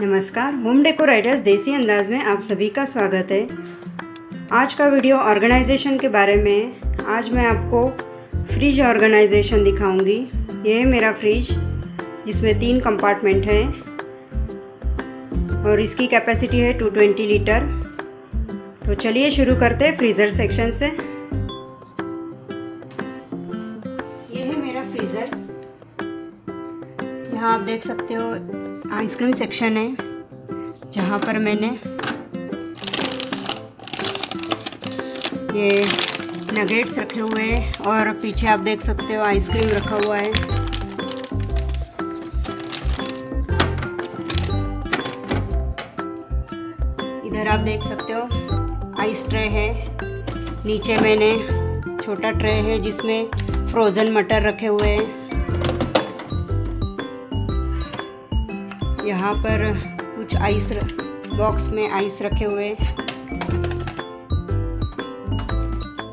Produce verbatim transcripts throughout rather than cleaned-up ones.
नमस्कार, home decor ideas देसी अंदाज में आप सभी का स्वागत है। आज का वीडियो ऑर्गेनाइजेशन के बारे में है। आज मैं आपको फ्रिज ऑर्गेनाइजेशन दिखाऊंगी। यह है मेरा फ्रिज जिसमें तीन कंपार्टमेंट हैं और इसकी कैपेसिटी है दो सौ बीस लीटर। तो चलिए शुरू करते हैं फ्रीज़र सेक्शन से। यह है मेरा फ्रीज़र, यहाँ आप देख सकते हो आइसक्रीम सेक्शन है जहाँ पर मैंने ये नगेट्स रखे हुए हैं और पीछे आप देख सकते हो आइसक्रीम रखा हुआ है। इधर आप देख सकते हो आइस ट्रे है, नीचे मैंने छोटा ट्रे है जिसमें फ्रोज़न मटर रखे हुए हैं। यहाँ पर कुछ आइस बॉक्स में आइस रखे हुए।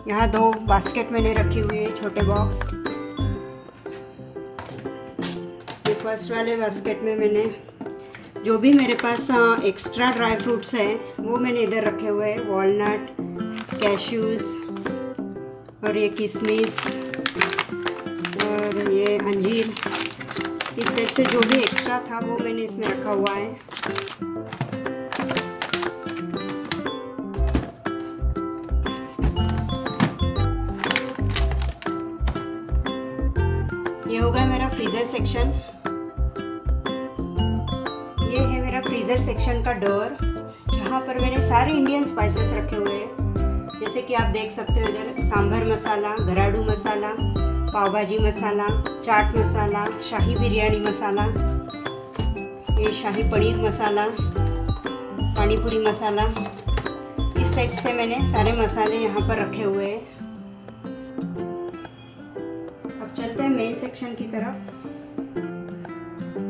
यहाँ दो बास्केट मैंने रखे हुए छोटे बॉक्स। ये फर्स्ट वाले बास्केट में मैंने जो भी मेरे पास एक्स्ट्रा ड्राई फ्रूट्स हैं वो मैंने इधर रखे हुए हैं। वॉलनट, कैश्यूज़ और ये किशमिश और ये अंजीर, इस टाइप से जो भी एक्स्ट्रा था वो मैंने इसमें रखा हुआ है। ये हो गया मेरा फ्रीजर सेक्शन। ये है मेरा फ्रीजर सेक्शन का डोर जहाँ पर मैंने सारे इंडियन स्पाइसेस रखे हुए हैं। जैसे कि आप देख सकते हो इधर सांभर मसाला, गराडू मसाला, पाव भाजी मसाला, चाट मसाला, शाही बिरयानी मसाला, ये शाही पनीर मसाला, पानीपुरी मसाला, इस टाइप से मैंने सारे मसाले यहाँ पर रखे हुए हैं। अब चलते हैं मेन सेक्शन की तरफ।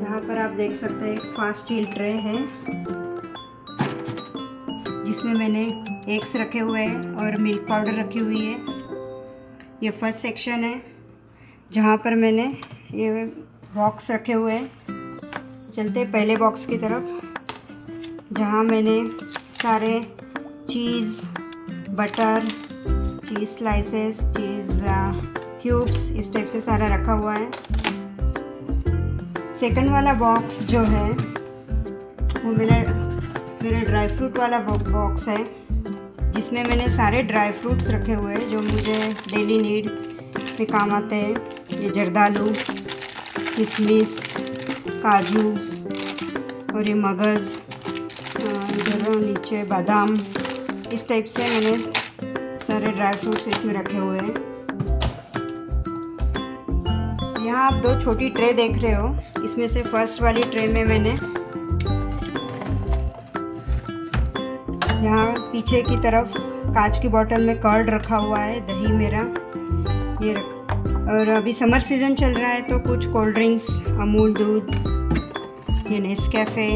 यहाँ पर आप देख सकते हैं एक फास्ट स्टील ट्रे है जिसमें मैंने एग्स रखे हुए हैं और मिल्क पाउडर रखी हुई है। ये फर्स्ट सेक्शन है जहाँ पर मैंने ये बॉक्स रखे हुए हैं। चलते पहले बॉक्स की तरफ जहाँ मैंने सारे cheese, butter, cheese slices, cheese cubes, इस टाइप से सारा रखा हुआ है। सेकंड वाला बॉक्स जो है वो मेरा मेरा ड्राई फ्रूट वाला बॉक्स है जिसमें मैंने सारे ड्राई फ्रूट्स रखे हुए हैं जो मुझे डेली नीड में काम आते हैं। ये जर्दालू, किशमिश, काजू और ये मगज़, इधर नीचे बादाम, इस टाइप से मैंने सारे ड्राई फ्रूट्स इसमें रखे हुए हैं। यहाँ आप दो छोटी ट्रे देख रहे हो, इसमें से फर्स्ट वाली ट्रे में मैंने यहाँ पीछे की तरफ कांच की बोतल में कर्ड रखा हुआ है, दही मेरा ये रख। और अभी समर सीज़न चल रहा है तो कुछ कोल्ड ड्रिंक्स, अमूल दूध, ये नेस्कैफे,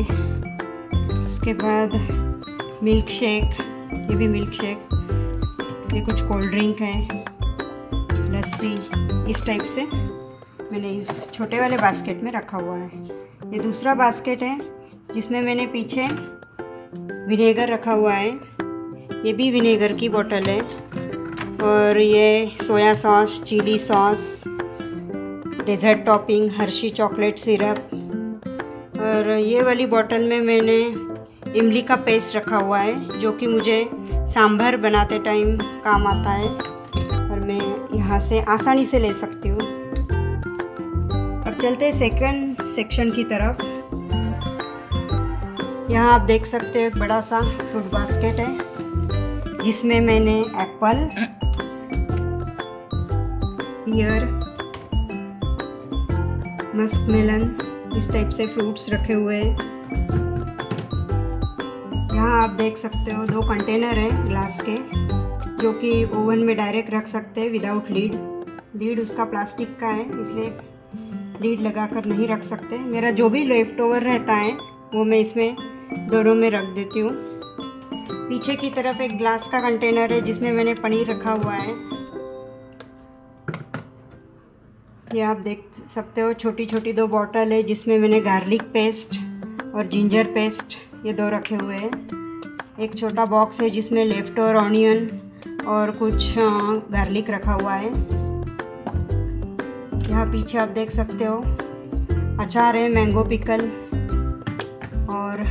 उसके बाद मिल्क शेक, ये भी मिल्क शेक, ये कुछ कोल्ड ड्रिंक है, लस्सी, इस टाइप से मैंने इस छोटे वाले बास्केट में रखा हुआ है। ये दूसरा बास्केट है जिसमें मैंने पीछे विनेगर रखा हुआ है। ये भी विनेगर की बोतल है और ये soya sauce, chilli sauce, dessert topping, Hershey chocolate syrup. और ये वाली बोतल में मैंने इमली का पेस्ट रखा हुआ है जो कि मुझे सांभर बनाते टाइम काम आता है और मैं यहाँ से आसानी से ले सकती हूँ। अब चलते हैं सेकंड सेक्शन की तरफ। यहाँ आप देख सकते हो एक बड़ा सा फ्रूट बास्केट है जिसमें मैंने एप्पल, पियर, मस्क मेलन, इस टाइप से फ्रूट्स रखे हुए हैं। यहाँ आप देख सकते हो दो कंटेनर हैं ग्लास के जो कि ओवन में डायरेक्ट रख सकते हैं विदाउट लीड। लीड उसका प्लास्टिक का है इसलिए लीड लगाकर नहीं रख सकते। मेरा जो भी लेफ्ट ओवर रहता है वो मैं इसमें दोनों में रख देती हूँ। पीछे की तरफ एक ग्लास का कंटेनर है जिसमें मैंने पनीर रखा हुआ है। ये आप देख सकते हो छोटी छोटी दो बॉटल है जिसमें मैंने गार्लिक पेस्ट और जिंजर पेस्ट, ये दो रखे हुए हैं। एक छोटा बॉक्स है जिसमें लेफ्ट और ऑनियन और कुछ गार्लिक रखा हुआ है। यहाँ पीछे आप देख सकते हो अचार है, मैंगो पिकल, और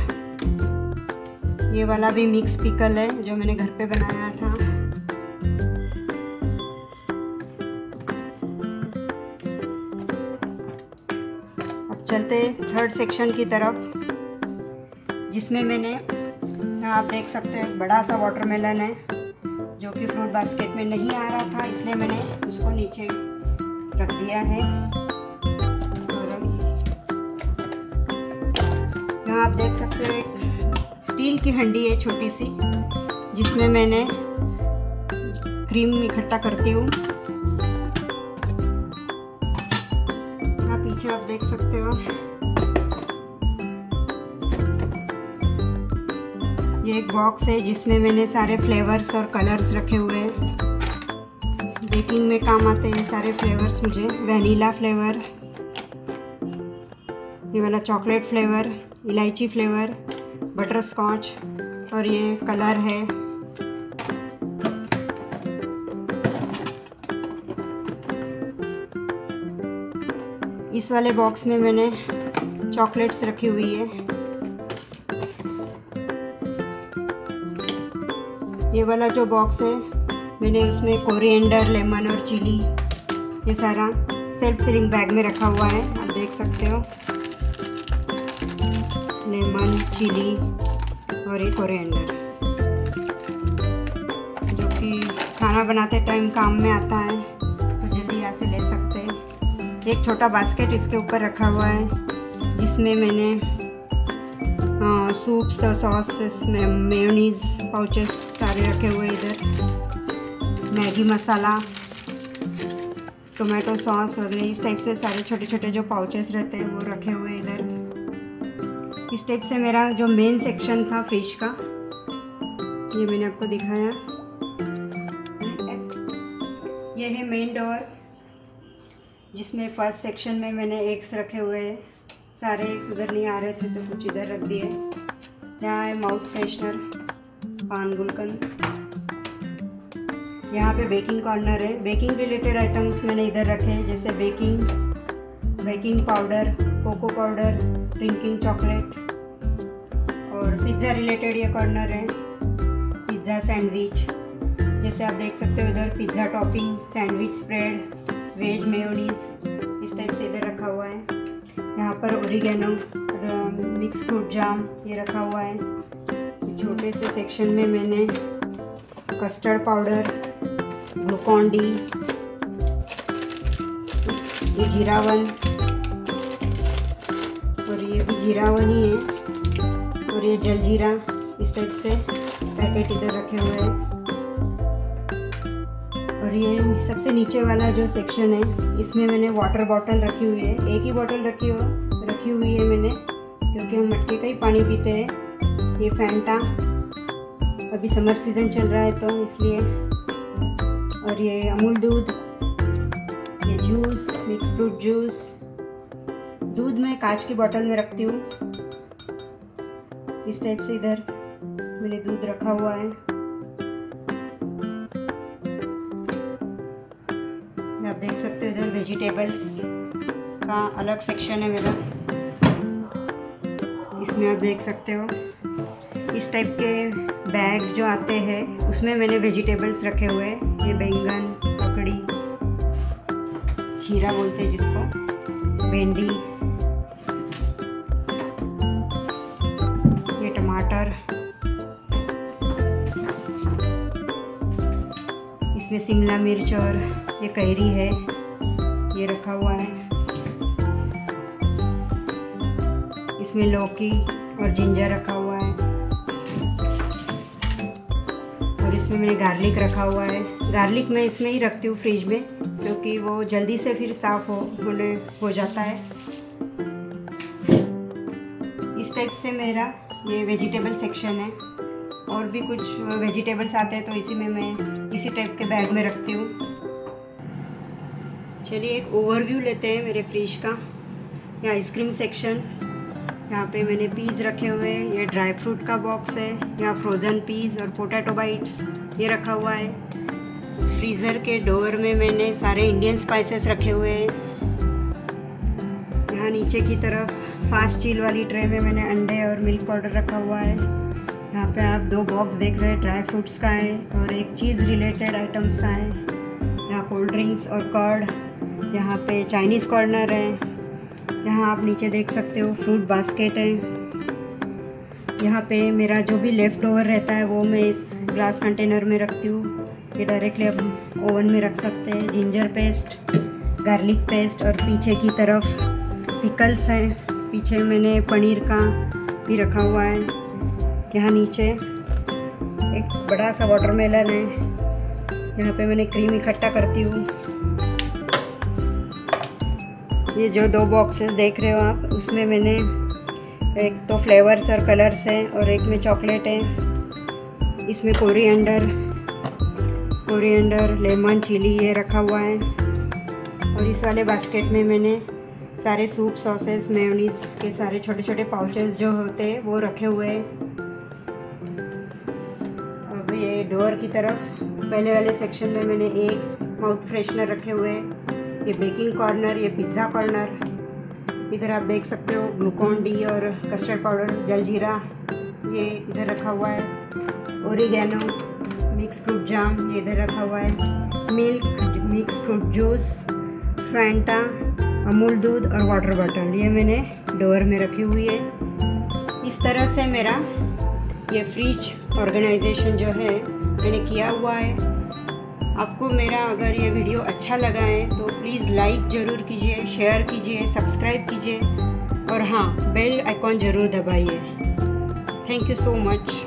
ये वाला भी मिक्स पिकल है जो मैंने घर पे बनाया था। अब चलते थर्ड सेक्शन की तरफ, जिसमें मैंने, आप देख सकते हो, एक बड़ा सा वाटरमेलन है जो कि फ्रूट बास्केट में नहीं आ रहा था, इसलिए मैंने उसको नीचे रख दिया है। यहाँ आप देख सकते हो एक स्टील की हंडी है छोटी सी, जिसमें मैंने क्रीम इकट्ठा करती हूँ। यहाँ पीछे आप देख सकते हो ये एक बॉक्स है जिसमें मैंने सारे फ्लेवर्स और कलर्स रखे हुए हैं। बेकिंग में काम आते हैं सारे फ्लेवर्स मुझे, वनीला फ्लेवर, ये वाला चॉकलेट फ्लेवर, इलायची फ्लेवर, बटर स्कॉच, और ये कलर है। इस वाले बॉक्स में मैंने चॉकलेट्स रखी हुई है। ये वाला जो बॉक्स है मैंने उसमें कोरिएंडर, लेमन और चिली, ये सारा सेल्फ सीलिंग बैग में रखा हुआ है। आप देख सकते हो लेमन, चिली और ये कोरिएंडर, जो कि खाना बनाते टाइम काम में आता है, तो जल्दी यहाँ से ले सकते हैं। एक छोटा बास्केट इसके ऊपर रखा हुआ है, जिसमें मैंने सूप्स और सॉसेस, मेयोनीज पाउचेस सारे रखे हुए। इधर मैगी मसाला, टोमेटो सॉस वगैरह, इस टाइप से सारे छोटे छोटे जो पाउचेस रहते हैं वो रखे हुए इधर। इस टाइप से मेरा जो मेन सेक्शन था फ्रिज का, ये मैंने आपको दिखाया। ये है मेन डोर, जिसमें फर्स्ट सेक्शन में मैंने एग्स रखे हुए हैं, सारे एग्स उधर नहीं आ रहे थे तो कुछ इधर रख दिए। यहाँ है माउथ फ्रेशनर, पान गुलकंद। यहाँ पे बेकिंग कॉर्नर है, बेकिंग रिलेटेड आइटम्स मैंने इधर रखे हैं, जैसे baking baking powder, cocoa powder, drinking chocolate, और पिज़्ज़ा रिलेटेड ये कॉर्नर है, पिज़्ज़ा सैंडविच। जैसे आप देख सकते हो इधर pizza topping, sandwich spread, veg mayonnaise, इस टाइप से इधर रखा हुआ है। यहाँ पर ओरिगेनो, मिक्स फ्रूट जाम, ये रखा हुआ है। छोटे से सेक्शन में मैंने कस्टर्ड पाउडर, ग्लूकॉन डी, ये जीरावन, और ये भी जीरावन ही है, और ये जलजीरा, इस टाइप से पैकेट इधर रखे हुए हैं। और ये सबसे नीचे वाला जो सेक्शन है, इसमें मैंने वाटर बॉटल रखी हुई है। एक ही बॉटल रखी हुई रखी हुई है मैंने, क्योंकि हम मटके का ही पानी पीते हैं। ये फैंटा, अभी समर सीजन चल रहा है तो इसलिए। और ये अमूल दूध, ये जूस, मिक्स फ्रूट जूस, दूध मैं कांच की बोतल में रखती हूँ। इस टाइप से इधर मैंने दूध रखा हुआ है। आप देख सकते हो इधर वेजिटेबल्स का अलग सेक्शन है मेरा, इसमें आप देख सकते हो इस टाइप के बैग जो आते हैं, उसमें मैंने वेजिटेबल्स रखे हुए हैं। ये बैंगन, ककड़ी, खीरा बोलते हैं जिसको, भिंडी, ये टमाटर, इसमें शिमला मिर्च और ये कैरी है, ये रखा हुआ है। इसमें लौकी और जिंजर रखा हुआ है, और इसमें मैंने गार्लिक रखा हुआ है। गार्लिक मैं इसमें ही रखती हूँ फ्रिज में, क्योंकि वो जल्दी से फिर साफ हो होने हो जाता है। इस टाइप से मेरा ये वेजिटेबल सेक्शन है, और भी कुछ वेजिटेबल्स आते हैं तो इसी में मैं इसी टाइप के बैग में रखती हूँ। चलिए एक ओवरव्यू लेते हैं मेरे फ्रिज का। ये आइसक्रीम सेक्शन, यहाँ पे मैंने पीस रखे हुए हैं। ये ड्राई फ्रूट का बॉक्स है, यहाँ फ्रोज़न पीस और पोटैटो बाइट्स ये रखा हुआ है। फ्रीज़र के डोर में मैंने सारे इंडियन स्पाइसेस रखे हुए हैं। यहाँ नीचे की तरफ फास्ट चील वाली ट्रे में मैंने अंडे और मिल्क पाउडर रखा हुआ है। यहाँ पे आप दो बॉक्स देख रहे हैं, ड्राई फ्रूट्स का है और एक चीज़ रिलेटेड आइटम्स का है। यहाँ कोल्ड ड्रिंक्स और कर्ड, यहाँ पे चाइनीज़ कॉर्नर है। यहाँ आप नीचे देख सकते हो फ्रूट बास्केट है। यहाँ पे मेरा जो भी लेफ़्ट ओवर रहता है वो मैं इस ग्लास कंटेनर में रखती हूँ। ये डायरेक्टली आप ओवन में रख सकते हैं। जिंजर पेस्ट, गार्लिक पेस्ट और पीछे की तरफ पिकल्स है। पीछे मैंने पनीर का भी रखा हुआ है। यहाँ नीचे एक बड़ा सा वाटरमेलन है। यहाँ पे मैंने क्रीम इकट्ठा करती हूँ। ये जो दो बॉक्सेस देख रहे हो आप, उसमें मैंने एक तो फ्लेवर्स और कलर्स है और एक में चॉकलेट है। इसमें कोरिएंडर कोरिएंडर लेमन चिली ये रखा हुआ है। और इस वाले बास्केट में मैंने सारे सूप, सॉसेस, मेयोनीज के सारे छोटे छोटे पाउचेस जो होते हैं वो रखे हुए हैं। अब ये डोर की तरफ पहले वाले सेक्शन में मैंने एग्स, माउथ फ्रेशनर रखे हुए हैं। ये बेकिंग कॉर्नर, ये पिज़्ज़ा कॉर्नर। इधर आप देख सकते हो ग्लूकॉन डी और कस्टर्ड पाउडर, जलजीरा ये इधर रखा हुआ है। ओरिगैनो, मिक्स फ्रूट जाम ये इधर रखा हुआ है। Milk, mix fruit juice, Fanta, Amul दूध और वाटर बॉटल ये मैंने डोर में रखी हुई है। इस तरह से मेरा ये फ्रिज ऑर्गेनाइजेशन जो है मैंने किया हुआ है। आपको मेरा अगर ये वीडियो अच्छा लगा है तो प्लीज़ लाइक ज़रूर कीजिए, शेयर कीजिए, सब्सक्राइब कीजिए और हाँ, बेल आइकॉन ज़रूर दबाइए। Thank you so much.